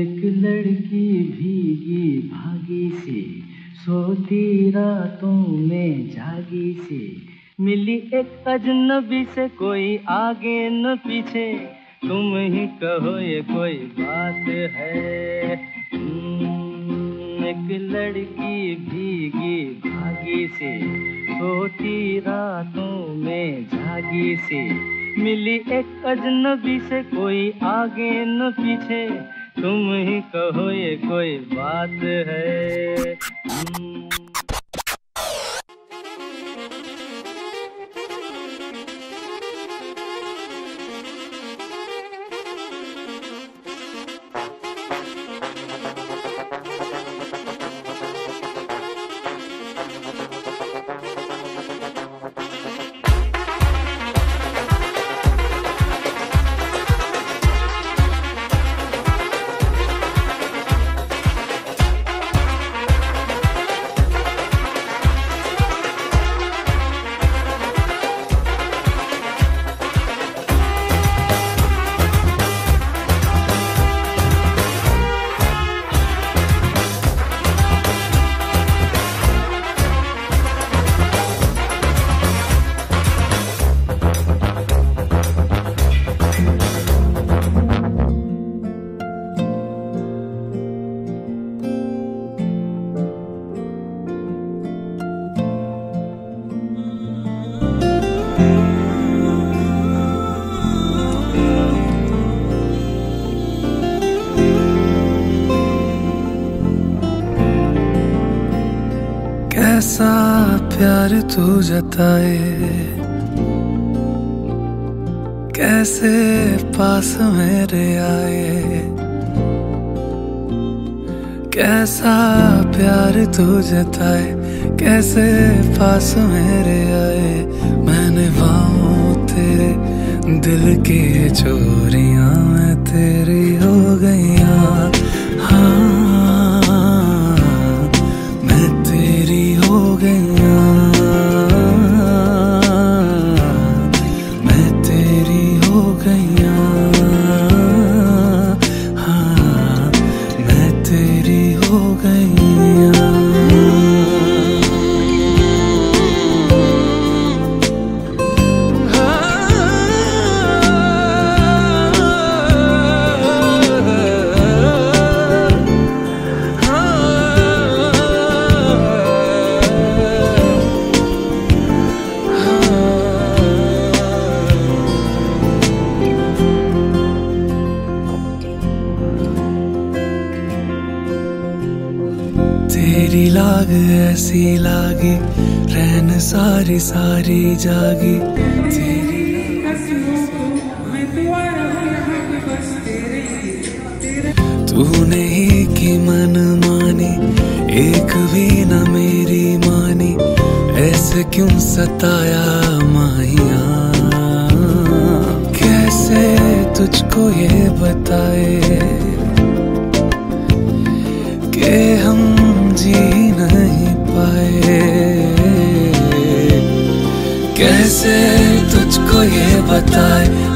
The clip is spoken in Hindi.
एक लड़की भीगी भागी सी सोती रातों में जागी सी मिली एक अजनबी से कोई आगे न पीछे तुम ही कहो ये कोई बात है। एक लड़की भीगी भागी सी सोती रातों में जागी सी मिली एक अजनबी से कोई आगे न पीछे तुम ही कहो ये कोई बात है। कैसा प्यार तू जताए कैसे पास मेरे आए, कैसा प्यार तू जताए कैसे पास मेरे आए। मैंने बाहों तेरे दिल की चोरियां मैं तेरी हो गई। हाँ तेरी लाग ऐसी लागी रहन सारी सारी जागी तेरी तूने ही की मन मानी एक भी न मेरी मानी। ऐसे क्यों सताया माहिया कैसे तुझको ये बताए के हम जी नहीं पाए। कैसे तुझको ये बताए